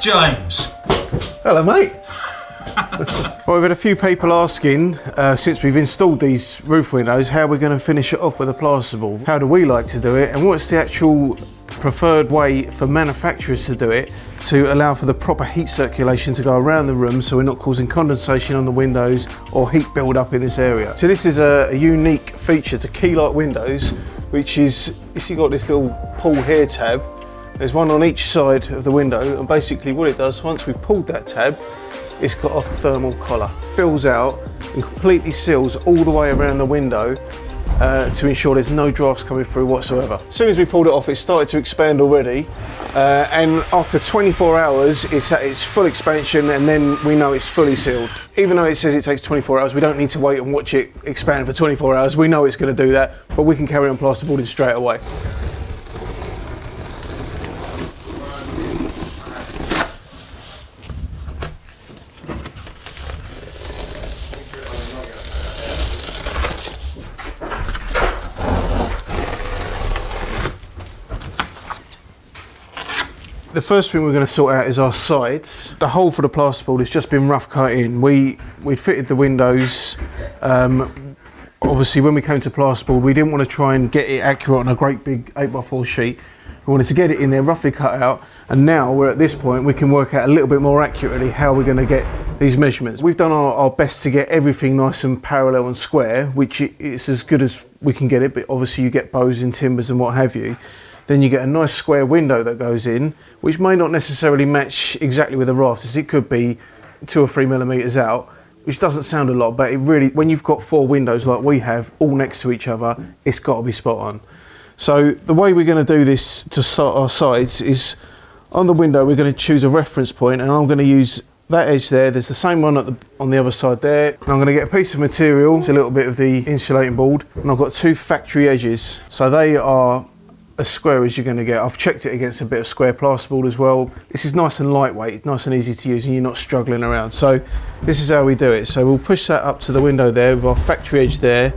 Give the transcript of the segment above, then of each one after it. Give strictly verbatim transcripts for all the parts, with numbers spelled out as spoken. James. Hello, mate. Well, we've had a few people asking uh, since we've installed these roof windows how we're going to finish it off with a plasterboard. How do we like to do it, and what's the actual preferred way for manufacturers to do it to allow for the proper heat circulation to go around the room so we're not causing condensation on the windows or heat build up in this area. So this is a, a unique feature to Keylite windows, which is you've got this little pull here tab. There's one on each side of the window, and basically what it does, once we've pulled that tab, it's got off a thermal collar, fills out and completely seals all the way around the window Uh, to ensure there's no drafts coming through whatsoever. As soon as we pulled it off, it started to expand already, uh, and after twenty-four hours it's at its full expansion, and then we know it's fully sealed. Even though it says it takes twenty-four hours, we don't need to wait and watch it expand for twenty-four hours. We know it's going to do that, but we can carry on plasterboarding straight away. The first thing we're going to sort out is our sides. The hole for the plasterboard has just been rough cut in. We we fitted the windows. Um, obviously, when we came to plasterboard, we didn't want to try and get it accurate on a great big eight by four sheet. We wanted to get it in there roughly cut out, and now we're at this point we can work out a little bit more accurately how we're going to get these measurements. We've done our, our best to get everything nice and parallel and square, which is as good as we can get it, but obviously you get bows and timbers and what have you. Then you get a nice square window that goes in, which may not necessarily match exactly with the rafters. It could be two or three millimeters out, which doesn't sound a lot, but it really, when you've got four windows like we have all next to each other, it's got to be spot on. So the way we're going to do this to start our sides is, on the window we're going to choose a reference point, and I'm going to use that edge there. There's the same one at the, on the other side there. And I'm going to get a piece of material, a little bit of the insulating board, and I've got two factory edges, so they are as square as you're going to get. I've checked it against a bit of square plasterboard as well. This is nice and lightweight, nice and easy to use, and you're not struggling around. So this is how we do it. So we'll push that up to the window there with our factory edge there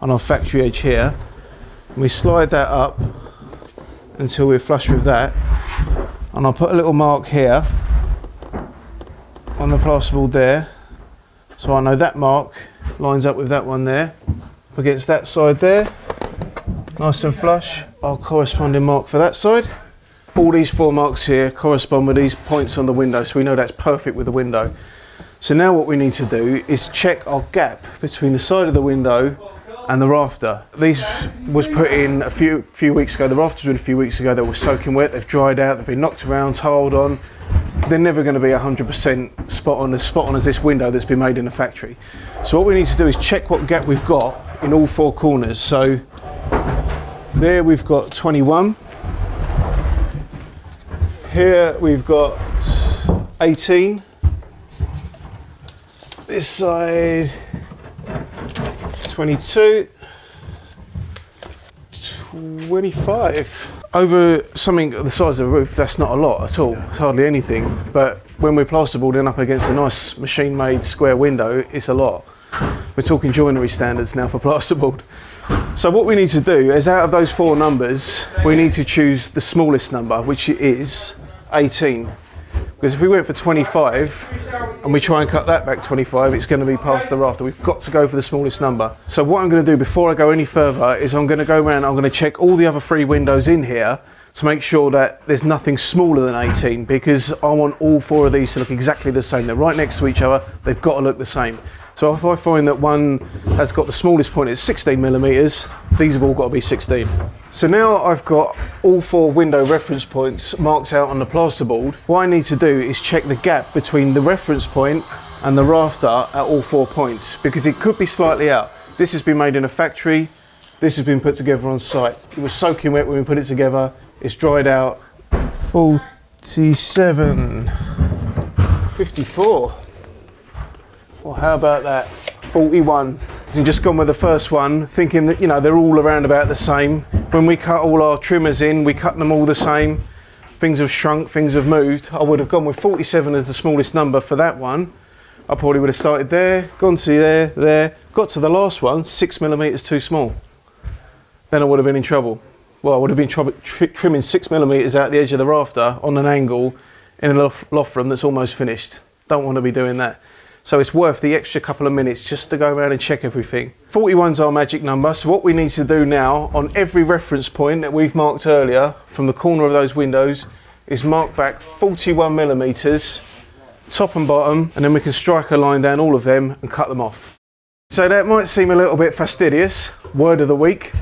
and our factory edge here. And we slide that up until we're flush with that. And I'll put a little mark here on the plasterboard there, so I know that mark lines up with that one there against that side there. Nice and flush. Our corresponding mark for that side. All these four marks here correspond with these points on the window, so we know that's perfect with the window. So now what we need to do is check our gap between the side of the window and the rafter. These was put in a few few weeks ago. The rafters were in a few weeks ago. They were soaking wet. They've dried out. They've been knocked around, tiled on. They're never going to be one hundred percent spot on, as spot on as this window that's been made in the factory. So what we need to do is check what gap we've got in all four corners. So there we've got twenty-one, here we've got eighteen, this side twenty-two, twenty-five. Over something the size of a roof, that's not a lot at all, it's hardly anything, but when we're plasterboarding up against a nice machine made square window, it's a lot. We're talking joinery standards now for plasterboard. So what we need to do is, out of those four numbers, we need to choose the smallest number, which is eighteen. Because if we went for twenty-five and we try and cut that back twenty-five, it's going to be past the rafter. We've got to go for the smallest number. So what I'm going to do before I go any further is I'm going to go around, I'm going to check all the other three windows in here to make sure that there's nothing smaller than eighteen, because I want all four of these to look exactly the same. They're right next to each other, they've got to look the same. So if I find that one has got the smallest point is sixteen millimeters, these have all got to be sixteen. So now I've got all four window reference points marked out on the plasterboard. What I need to do is check the gap between the reference point and the rafter at all four points, because it could be slightly out. This has been made in a factory, this has been put together on site. It was soaking wet when we put it together, it's dried out. forty-seven, fifty-four. Well, how about that? forty-one. And just gone with the first one, thinking that, you know, they're all around about the same. When we cut all our trimmers in, we cut them all the same. Things have shrunk, things have moved. I would have gone with forty-seven as the smallest number for that one. I probably would have started there, gone to there, there, got to the last one, six millimeters too small. Then I would have been in trouble. Well, I would have been tr trimming six millimeters out the edge of the rafter on an angle in a loft room that's almost finished. Don't want to be doing that. So it's worth the extra couple of minutes just to go around and check everything. forty-one's our magic number, so what we need to do now on every reference point that we've marked earlier from the corner of those windows is mark back forty-one millimeters, top and bottom, and then we can strike a line down all of them and cut them off. So that might seem a little bit fastidious, word of the week.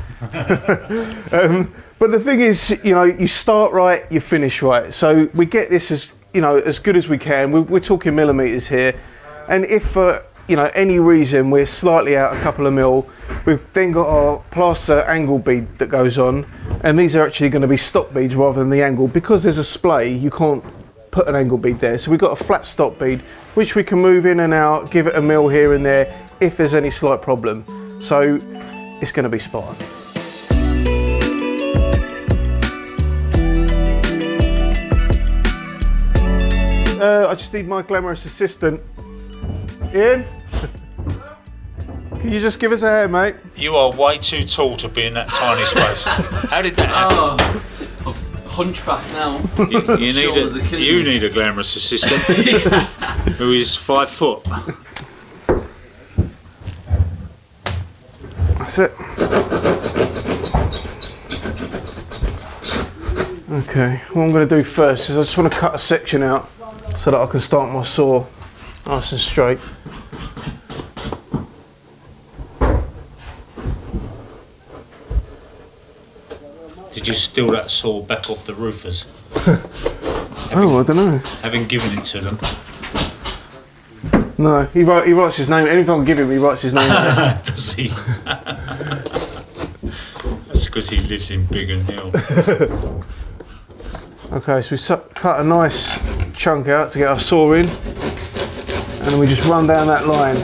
um, but the thing is, you know, you start right, you finish right. So we get this as, you know, as good as we can. We're, we're talking millimeters here. And if for, you know, any reason we're slightly out a couple of mil, we've then got our plaster angle bead that goes on, and these are actually going to be stop beads rather than the angle. Because there's a splay, you can't put an angle bead there. So we've got a flat stop bead, which we can move in and out, give it a mil here and there if there's any slight problem. So it's going to be spot on. Uh, I just need my glamorous assistant. Ian, can you just give us a hand, mate? You are way too tall to be in that tiny space. How did that happen? Oh, I'm hunchback now. You, you, need, a, you need a glamorous assistant who is five foot. That's it. Okay, what I'm going to do first is I just want to cut a section out so that I can start my saw nice and straight. Did you steal that saw back off the roofers? having, oh, I don't know. Having given it to them. No, he, write, he writes his name. Anytime I give him, he writes his name. Does he? That's because he lives in Biggin Hill. Okay, so we cut a nice chunk out to get our saw in, and then we just run down that line.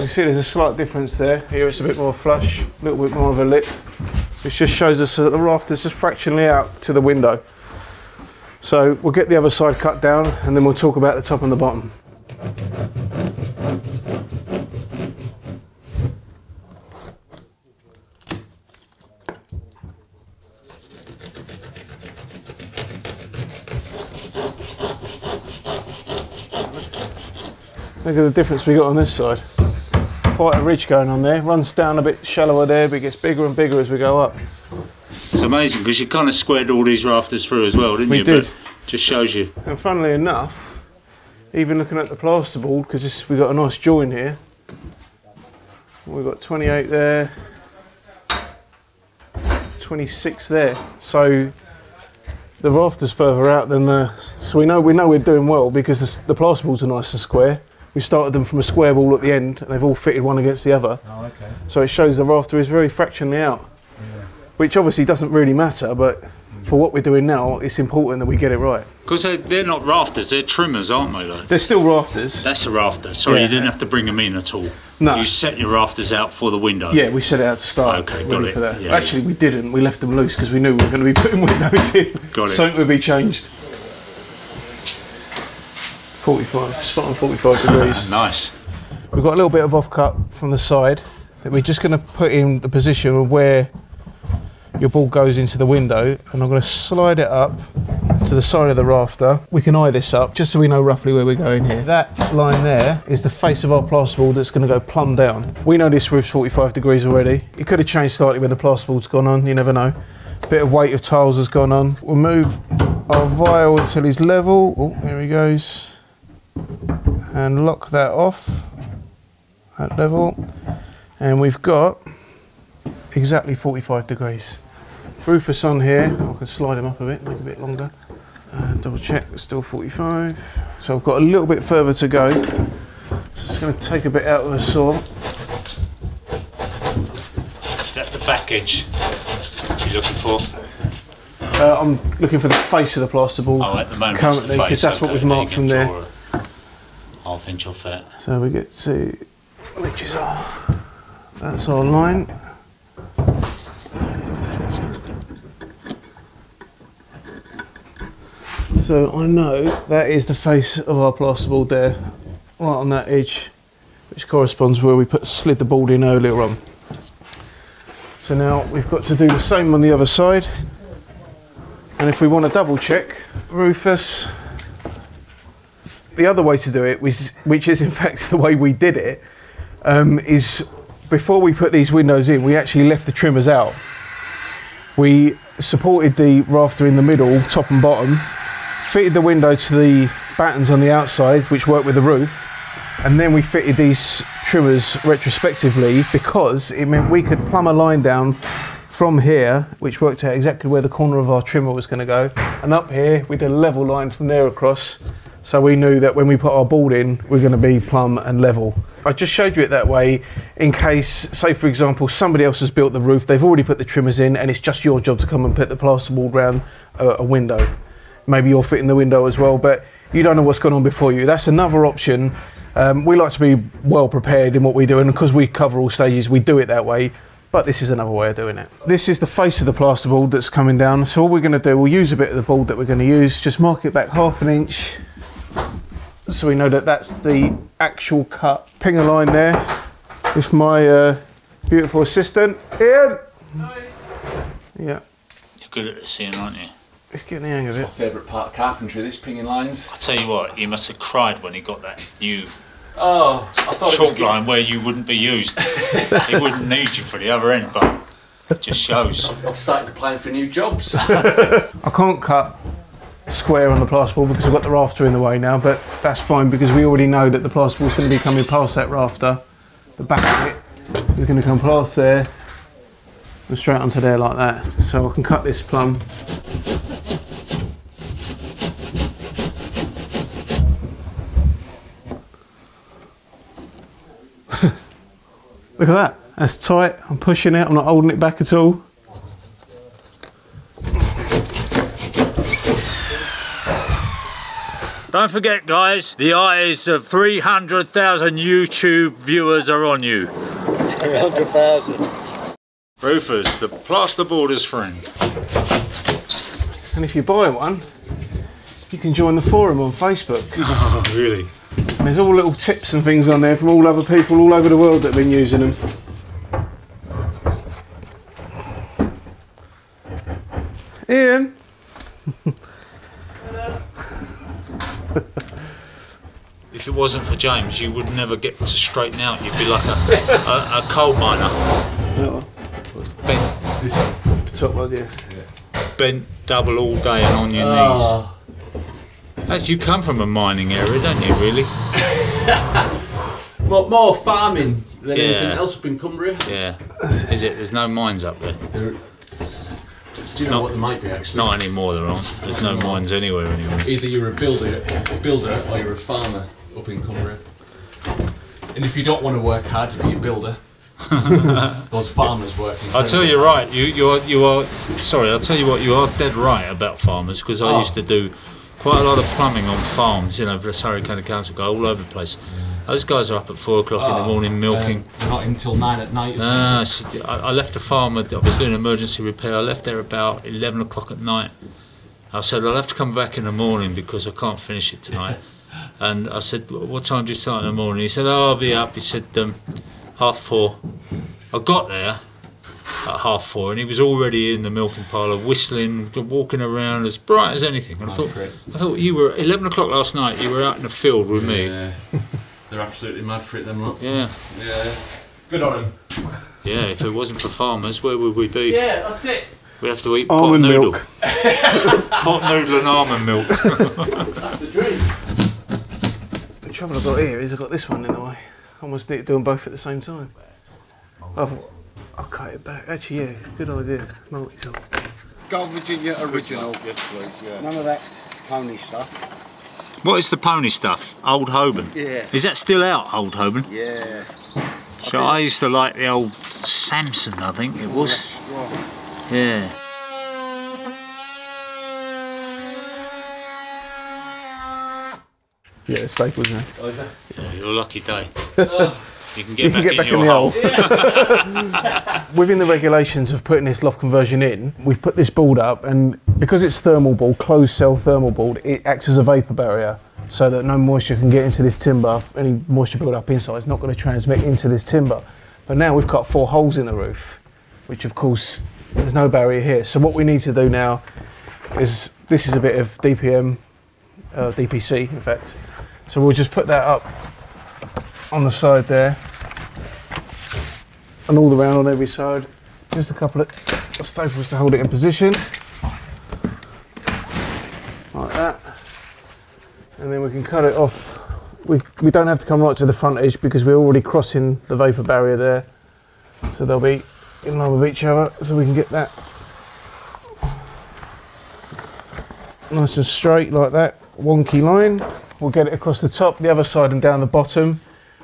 You see there's a slight difference there. Here it's a bit more flush, a little bit more of a lip. It just shows us that the rafter's just fractionally out to the window. So we'll get the other side cut down, and then we'll talk about the top and the bottom. Look at the difference we got on this side. Quite a ridge going on there. Runs down a bit shallower there, but it gets bigger and bigger as we go up. It's amazing because you kind of squared all these rafters through as well, didn't we you? We did. But just shows you. And funnily enough, even looking at the plasterboard, because we've got a nice join here. We've got twenty-eight there, twenty-six there. So the rafter's further out than the. So we know we know we're doing well because the, the plasterboards are nice and square. We started them from a square wall at the end, and they've all fitted one against the other. Oh, okay. So it shows the rafter is very fractionally out, yeah. Which obviously doesn't really matter, but for what we're doing now, it's important that we get it right. Because they're, they're not rafters, they're trimmers, aren't they? Though? They're still rafters. That's a rafter. Sorry, yeah. You didn't have to bring them in at all. No. You set your rafters out for the window. Yeah, we set it out to start. Okay, got it. For that. Yeah, Actually, yeah. we didn't. We left them loose because we knew we were going to be putting windows in. Got it. Something would be changed. forty-five, spot on forty-five degrees. Nice. We've got a little bit of offcut from the side that we're just going to put in the position of where your ball goes into the window, and I'm going to slide it up to the side of the rafter. We can eye this up just so we know roughly where we're going here. That line there is the face of our plasterboard that's going to go plumb down. We know this roof's forty-five degrees already. It could have changed slightly when the plasterboard's gone on, you never know. A bit of weight of tiles has gone on. We'll move our vial until he's level. Oh, here he goes. And lock that off at level, and we've got exactly forty-five degrees. Roofus on here, I can slide him up a bit, make it a bit longer, and double check, it's still forty-five. So I've got a little bit further to go, so it's going to take a bit out of the saw. Is that the back edge you're looking for? Uh, I'm looking for the face of the plasterboard oh, at the moment currently, because that's okay, what we've marked from there. Half inch off that. So we get to, which is our, that's our line. So I know that is the face of our plasterboard there, right on that edge, which corresponds where we put slid the board in earlier on. So now we've got to do the same on the other side. And if we want to double check, Roofus, the other way to do it, which, which is in fact the way we did it, um, is before we put these windows in, we actually left the trimmers out. We supported the rafter in the middle, top and bottom, fitted the window to the battens on the outside, which worked with the roof, and then we fitted these trimmers retrospectively because it meant we could plumb a line down from here, which worked out exactly where the corner of our trimmer was going to go, and up here we did a level line from there across, so we knew that when we put our board in, we're going to be plumb and level. I just showed you it that way in case, say for example, somebody else has built the roof, they've already put the trimmers in, and it's just your job to come and put the plasterboard round a, a window. Maybe you're fitting the window as well, but you don't know what's going on before you. That's another option. Um, we like to be well prepared in what we do, and because we cover all stages, we do it that way. But this is another way of doing it. This is the face of the plasterboard that's coming down. So all we're going to do, we'll use a bit of the board that we're going to use, just mark it back half an inch, so we know that that's the actual cut. Ping a line there with my uh, beautiful assistant, Ian. Hi. Yeah. You're good at seeing, aren't you? It's getting the hang of it. It's my favourite part of carpentry, this pinging lines. I'll tell you what, he must have cried when he got that new oh, I thought chalk it line where you wouldn't be used. He wouldn't need you for the other end, but it just shows. I've started applying for new jobs. I can't cut square on the plasterboard because I've got the rafter in the way now, but that's fine because we already know that the plasterboard's going to be coming past that rafter. The back of it is going to come past there and straight onto there like that. So I can cut this plumb. Look at that, that's tight, I'm pushing it, I'm not holding it back at all. Don't forget guys, the eyes of three hundred thousand YouTube viewers are on you. three hundred thousand. Roofus, the plasterboarder's friend. And if you buy one, you can join the forum on Facebook. Oh, really? And there's all little tips and things on there from all other people all over the world that have been using them. Ian! If it wasn't for James, you would never get to straighten out. You'd be like a, a, a coal miner. No. What's the bent? This one. The top one, yeah. Yeah. Bent double all day and on your oh. knees. As you come from a mining area, don't you, really? More, more farming than yeah. anything else up in Cumbria. Yeah. Is it? There's no mines up there. There do you know not, what there might be, actually? Not anymore, there aren't. There's no mines anywhere anymore. Either you're a builder, a builder or you're a farmer up in Cumbria. And if you don't want to work hard, you be a builder. Those farmers working. I'll tell you right, you, you, are, you are... Sorry, I'll tell you what, you are dead right about farmers, because I oh. used to do quite a lot of plumbing on farms, you know, for the Surrey County Council, go all over the place. Those guys are up at four o'clock oh, in the morning milking. Um, not until nine at night. Nah, uh, I left the farm. I was doing emergency repair. I left there about eleven o'clock at night. I said I'll have to come back in the morning because I can't finish it tonight. And I said, what time do you start in the morning? He said, oh, I'll be up. He said, um, half four. I got there at half four, and he was already in the milking parlour, whistling, walking around, as bright as anything. And I thought, I thought you were eleven o'clock last night. You were out in the field with yeah. me. They're absolutely mad for it, them lot. Yeah. Yeah. Good on them. Yeah. If it wasn't for farmers, where would we be? Yeah, that's it. We'd have to eat almond pot noodle. Milk. Pot noodle and almond milk. That's the dream. The trouble I've got here is I've got this one in the way. I almost need to do them both at the same time. I've, I'll cut it back. Actually, yeah, good idea. Multi-tool. Go Virginia original. Yes, please, yeah. None of that pony stuff. What is the pony stuff? Old Holborn? Yeah. Is that still out, Old Holborn? Yeah. So I, I used to like the old Samson, I think it was. Strong. Yeah. Yeah, it's staples now. Oh, is that? Yeah, your lucky day. You can get you back, can get in, back in the hole. Within the regulations of putting this loft conversion in, we've put this board up, and because it's thermal board, closed cell thermal board, it acts as a vapour barrier so that no moisture can get into this timber. Any moisture build up inside, it's not going to transmit into this timber. But now we've cut four holes in the roof, which of course, there's no barrier here. So what we need to do now is this is a bit of D P M, uh, D P C in fact. So we'll just put that up on the side there and all around on every side. Just a couple of staples to hold it in position. Like that. And then we can cut it off. We, we don't have to come right to the front edge because we're already crossing the vapor barrier there. So they'll be in line with each other, so we can get that nice and straight like that, wonky line. We'll get it across the top, the other side and down the bottom.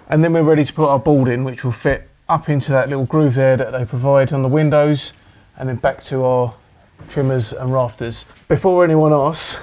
And then we're ready to put our board in, which will fit up into that little groove there that they provide on the windows, and then back to our trimmers and rafters. Before anyone asks,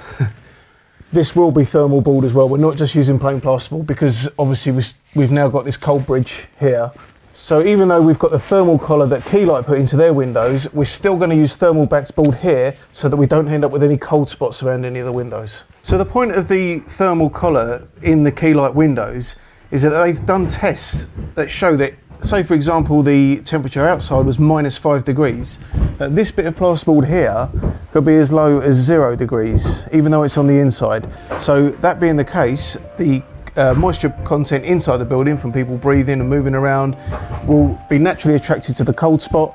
this will be thermal board as well. We're not just using plain plasterboard because obviously we've now got this cold bridge here. So even though we've got the thermal collar that Keylite put into their windows, we're still going to use thermal backed board here so that we don't end up with any cold spots around any of the windows. So the point of the thermal collar in the Keylite windows is that they've done tests that show that, say for example, the temperature outside was minus five degrees, that this bit of plasterboard here could be as low as zero degrees, even though it's on the inside. So that being the case, the Uh, moisture content inside the building from people breathing and moving around will be naturally attracted to the cold spot,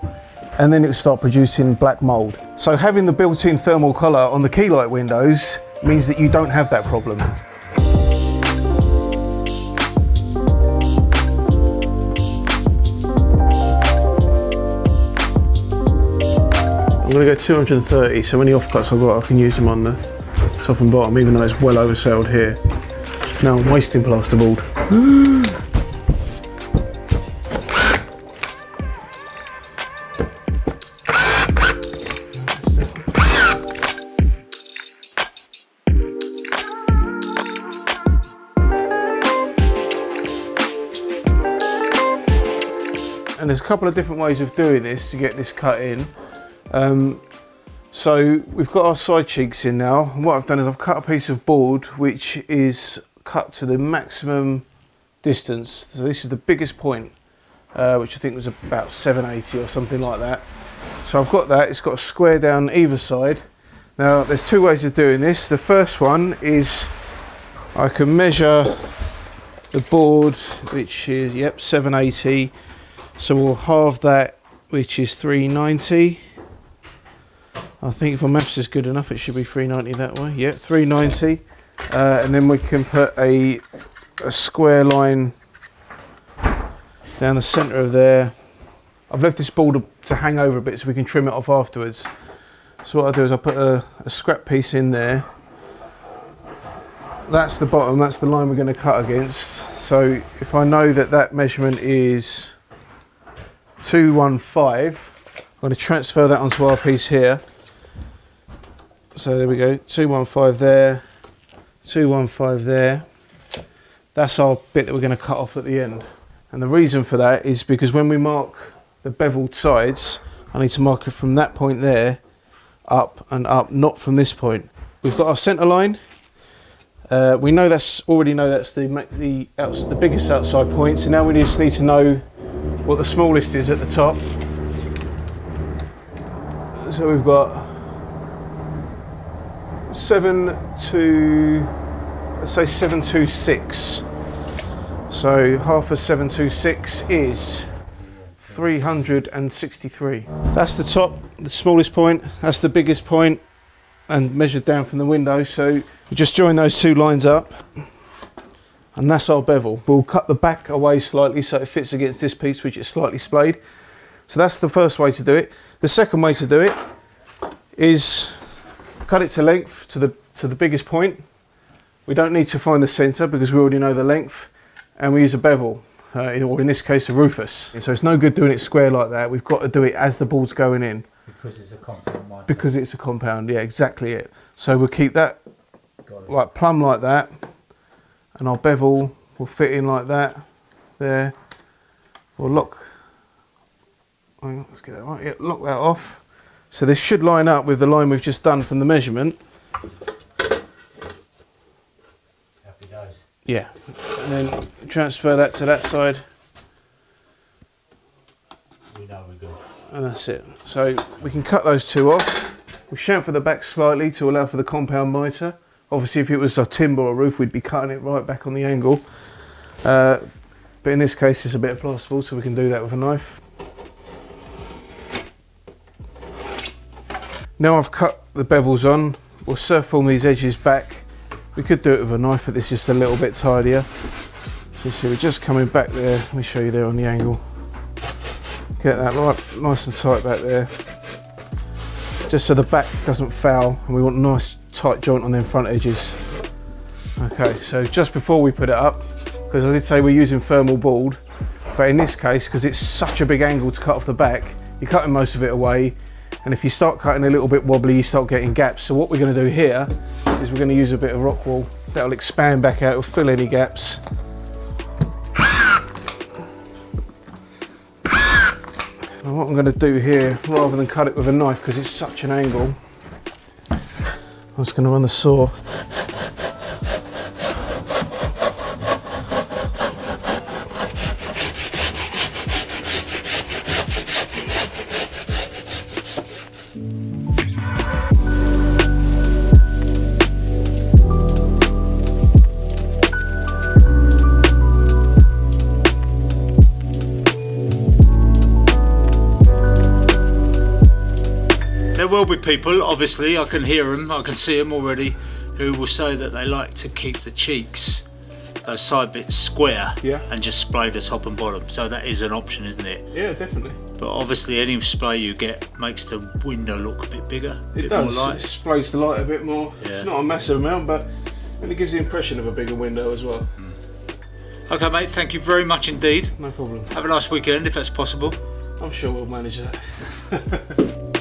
and then it will start producing black mould. So having the built-in thermal collar on the Keylite windows means that you don't have that problem. I'm going to go two hundred and thirty, so any offcuts I've got I can use them on the top and bottom, even though it's well oversailed here. Now I'm wasting plasterboard. And there's a couple of different ways of doing this to get this cut in. Um, so we've got our side cheeks in now. What I've done is I've cut a piece of board which is cut to the maximum distance. So this is the biggest point, uh, which I think was about seven eighty or something like that. So I've got that, it's got a square down either side. Now there's two ways of doing this. The first one is I can measure the board, which is, yep, seven eighty. So we'll halve that, which is three ninety. I think if my maths is good enough, it should be three ninety that way. Yep, three ninety. Uh, and then we can put a, a square line down the centre of there. I've left this board to hang over a bit so we can trim it off afterwards. So what I'll do is I'll put a, a scrap piece in there. That's the bottom, that's the line we're going to cut against. So if I know that that measurement is two one five, I'm going to transfer that onto our piece here. So there we go, two one five there. two one five there. That's our bit that we're going to cut off at the end, and the reason for that is because when we mark the beveled sides, I need to mark it from that point there up and up, not from this point. We've got our centre line, uh, we know that's already know that's the, the, the biggest outside point, so now we just need to know what the smallest is at the top. So we've got seven to, let's say seven two six. So half of seven two six is three hundred and sixty-three. That's the top, the smallest point, that's the biggest point, and measured down from the window. So we just join those two lines up, and that's our bevel. We'll cut the back away slightly so it fits against this piece which is slightly splayed. So that's the first way to do it. The second way to do it is cut it to length, to the to the biggest point. We don't need to find the centre because we already know the length, and we use a bevel, uh, in, or in this case a Roofus. So it's no good doing it square like that. We've got to do it as the board's going in. Because it's a compound. Like because that. It's a compound, yeah, exactly it. So we'll keep that like plumb like that, and our bevel will fit in like that. There, we'll lock. Hang on, let's get that right. Yeah, lock that off. So this should line up with the line we've just done from the measurement. Happy days. Yeah, and then transfer that to that side. We know we're good. And that's it. So we can cut those two off. We chamfer the back slightly to allow for the compound mitre. Obviously if it was a timber or roof we'd be cutting it right back on the angle, uh, but in this case it's a bit of plasterboard, so we can do that with a knife. Now I've cut the bevels on, we'll surform these edges back. We could do it with a knife, but this is just a little bit tidier. So you see we're just coming back there, let me show you there on the angle. Get that right, nice and tight back there, just so the back doesn't foul, and we want a nice tight joint on the front edges. Okay, so just before we put it up, because I did say we're using thermal board, but in this case, because it's such a big angle to cut off the back, you're cutting most of it away, and if you start cutting a little bit wobbly, you start getting gaps. So what we're going to do here is we're going to use a bit of rock wool that'll expand back out, it'll fill any gaps. And what I'm going to do here, rather than cut it with a knife because it's such an angle, I'm just going to run the saw. There will be people, obviously, I can hear them, I can see them already, who will say that they like to keep the cheeks, those side bits square, yeah, and just splay the top and bottom. So that is an option, isn't it? Yeah, definitely. But obviously any splay you get makes the window look a bit bigger. It bit does, more light. It splays the light a bit more. Yeah. It's not a massive amount, but and it gives the impression of a bigger window as well. Mm. Okay mate, thank you very much indeed. No problem. Have a nice weekend if that's possible. I'm sure we'll manage that.